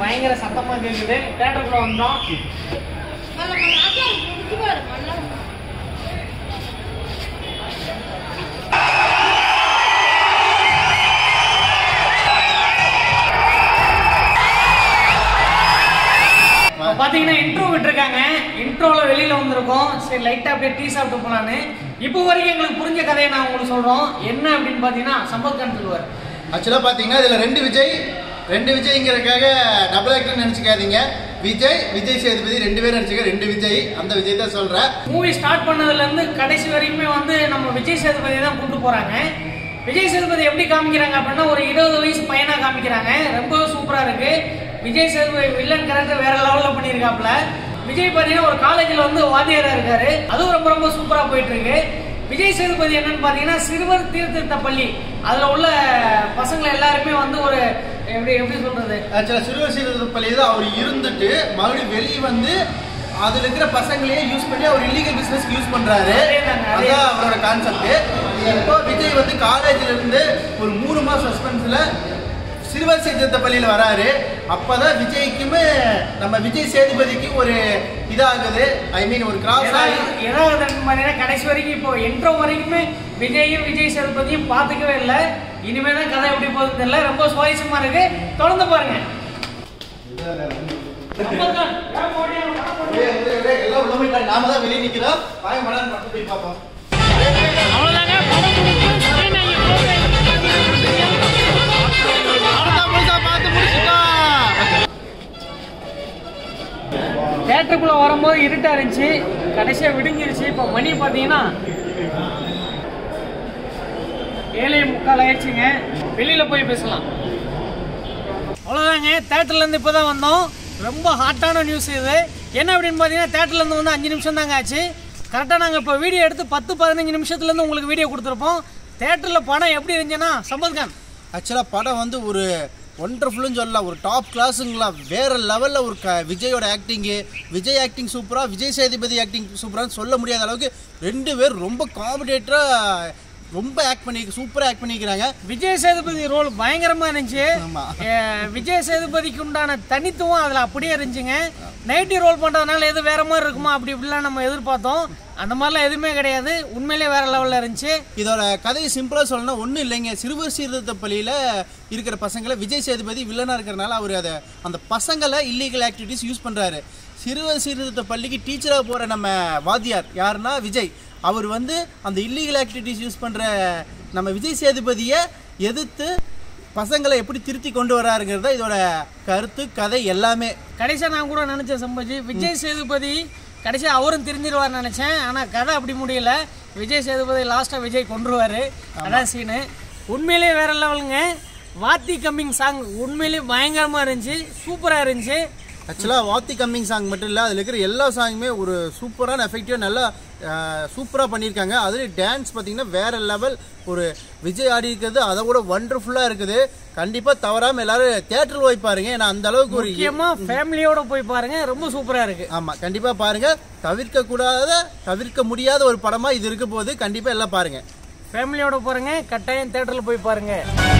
பயங்கர சத்தமா கேக்குது. தியேட்டருக்குள்ள வந்தோம். பாத்தீங்கன்னா இன்ட்ரோ விட்டுருக்காங்க. இன்ட்ரோல வெளியில வந்திருக்கோம். சரி லைட்டா அப்படியே டீ சாப்பிட்டு போலான்னு. இப்போ வரைக்கும் எங்களுக்கு புரிஞ்ச கதையை நான் உங்களுக்கு சொல்றோம். என்ன அப்படின்னு பாத்தீங்கன்னா சம்பத் கண் சொல்லுவார். ஆக்சுவலா பாத்தீங்கன்னா இதுல ரெண்டு விஜய்ங்கிறதுக்காக டபுள் ஆக்டர் நினைச்சுக்காதீங்க. விஜய் சேதுபதி ரெண்டு பேரும் நினைச்சுக்க. ரெண்டு விஜய், அந்த விஜய் தான் சொல்றேன். மூவி ஸ்டார்ட் பண்ணதுல இருந்து கடைசி வரைக்குமே வந்து நம்ம விஜய் சேதுபதி தான் கூப்பிட்டு போறாங்க. விஜய் சேதுபதி எப்படி காமிக்கிறாங்க அப்படின்னா ஒரு 20 வயசு பையனா காமிக்கிறாங்க. ரொம்ப சூப்பரா இருக்கு. விஜய் சேதுபதி வில்லன் கேரக்டர் வேற லெவல்ல பண்ணியிருக்காப்ல. விஜய் பாத்தீங்கன்னா ஒரு காலேஜ்ல வந்து வாத்தியாரா இருக்காரு. அதுவும் ரொம்ப ரொம்ப சூப்பரா போயிட்டு இருக்கு. விஜய் சேதுபதி என்னன்னு பாத்தீங்கன்னா சிறுவர் சீர்திருத்த பள்ளி, அதுல உள்ள பசங்களை எல்லாருமே வந்து ஒரு எப்படி சொல்றது, சிறுவர் சீர்திருத்த பள்ளி தான் அவர் இருந்துட்டு மறுபடியும் வெளியே வந்து அதுல இருக்கிற பசங்களையே யூஸ் பண்ணி அவர் இல்லீகல் பிசினஸ்க்கு யூஸ் பண்றாரு. அதான் அவரோட கான்செப்ட். இப்போ விஜய் வந்து காலேஜ்ல இருந்து ஒரு 3 மாசம் சஸ்பென்ஸ்ல சிறுவர் சீர்திருத்த பள்ளியில வராரு. அப்பதான் விஜய்க்குமே நம்ம விஜய் சேதுபதிக்கு ஒரு இதாகுது. ஐ மீன் ஒரு கிராஸ் ஏதாவது கடைசி வரைக்கும் இப்போ என்ட்ரோ வரைக்குமே விஜய் சேதுபதியும் பார்த்துக்கவே இல்லை. இனிமேதான் கதை எப்படி போகுதுன்னு தெரியல. ரொம்ப சுவாரஸ்யமா இருக்கு. தொடர்ந்து பாருங்க. நாம தான் வெளியே நிக்கிறோம். போய் பார்ப்போம். தியேட்டருக்குள்ள வரும்போது இருட்டா இருந்துச்சு. கடைசியா விடுங்கிருச்சு. இப்போ மணி பாத்தீங்கன்னா 7:45 ஆயிடுச்சுங்க. வெளியில போய் பேசலாம். அவ்வளவுதாங்க. தியேட்டர்ல இருந்து இப்பதான் வந்தோம். ரொம்ப ஹாட்டான நியூஸ் இது. என்ன அப்படின்னு பாத்தீங்கன்னா தியேட்டர்ல இருந்து வந்து 5 நிமிஷம் தாங்க ஆச்சு. கரெக்டா நாங்க இப்போ வீடியோ எடுத்து 10-15 நிமிஷத்துல இருந்து உங்களுக்கு வீடியோ கொடுத்துருப்போம். தியேட்டர்ல படம் எப்படி இருந்துச்சுன்னா சம்பத்கான் ஆக்சுவலா படம் வந்து ஒரு ஒண்டர்ஃபுல்லுன்னு சொல்லலாம். ஒரு டாப் கிளாஸுங்களா. வேறு லெவலில் ஒரு விஜயோட ஆக்டிங்கு, விஜய் ஆக்டிங் சூப்பராக, விஜய் சேதுபதி ஆக்டிங் சூப்பரான்னு சொல்ல முடியாத அளவுக்கு ரெண்டு பேர் ரொம்ப காம்படேட்டராக ரொம்ப சூப்பராக ஆக்ட் பண்ணிக்கிறாங்க. விஜய் சேதுபதி ரோல் பயங்கரமாக இருந்துச்சு. விஜய் சேதுபதிக்கு உண்டான தனித்துவம் அதில் அப்படியே இருந்துச்சுங்க. நைட்டி ரோல் பண்ணுறதுனால எது வேறு மாதிரி இருக்குமா அப்படி இப்படிலாம் நம்ம எதிர்பார்த்தோம். அந்த மாதிரிலாம் எதுவுமே கிடையாது. உண்மையிலே வேற லெவலில் இருந்துச்சு. இதோட கதையை சிம்பிளாக சொல்லணும், ஒன்றும் இல்லைங்க. சிறுவர் சீர்திருத்த பள்ளியில் இருக்கிற பசங்களை விஜய் சேதுபதி வில்லனாக இருக்கிறனால அவர் அதை அந்த பசங்களை இல்லீகல் ஆக்டிவிட்டிஸ் யூஸ் பண்ணுறாரு. சிறுவர் சீர்திருத்த பள்ளிக்கு டீச்சராக போகிற நம்ம வாத்தியார் யாருன்னா விஜய். அவர் வந்து அந்த இல்லீகல் ஆக்டிவிட்டிஸ் யூஸ் பண்ணுற நம்ம விஜய் சேதுபதியை எதிர்த்து பசங்களை எப்படி திருத்தி கொண்டு வராருங்கிறத இதோட கருத்து, கதை எல்லாமே. கடைசியாக நான் கூட நினச்சேன் சம்பாஜி, விஜய் சேதுபதி கடைசியாக அவரும் தெரிஞ்சிருவார்னு நினச்சேன். ஆனால் கதை அப்படி முடியல. விஜய் சேதுபதி லாஸ்ட்டாக விஜய் கொண்டுருவார். அதான் சீனு. உண்மையிலே வேற லெவலுங்க. வாத்தி கம்மிங் சாங் உண்மையிலே பயங்கரமாக இருந்துச்சு. சூப்பராக இருந்துச்சு. ஆக்சுவலாக வாத்தி கம்மிங் சாங் மட்டும் இல்லை, அதில் இருக்கிற எல்லா சாங்குமே ஒரு சூப்பரான எஃபெக்டிவாக நல்லா சூப்பராக பண்ணியிருக்காங்க. அதில் டான்ஸ் பார்த்திங்கன்னா வேறு லெவல். ஒரு விஜய் ஆடி இருக்கிறது அதை கூட ஒண்டர்ஃபுல்லாக இருக்குது. கண்டிப்பாக தவறாமல் எல்லோரும் தியேட்டர் போய் பாருங்கள். ஏன்னா அந்த அளவுக்கு ஒரு முக்கியமாக ஃபேமிலியோடு போய் பாருங்கள். ரொம்ப சூப்பராக இருக்குது. ஆமாம், கண்டிப்பாக பாருங்கள். தவிர்க்க முடியாத ஒரு படமாக இது இருக்க போகுது. கண்டிப்பாக எல்லாம் பாருங்கள். ஃபேமிலியோடு பாருங்கள். கட்டாயம் தியேட்டரில் போய் பாருங்கள்.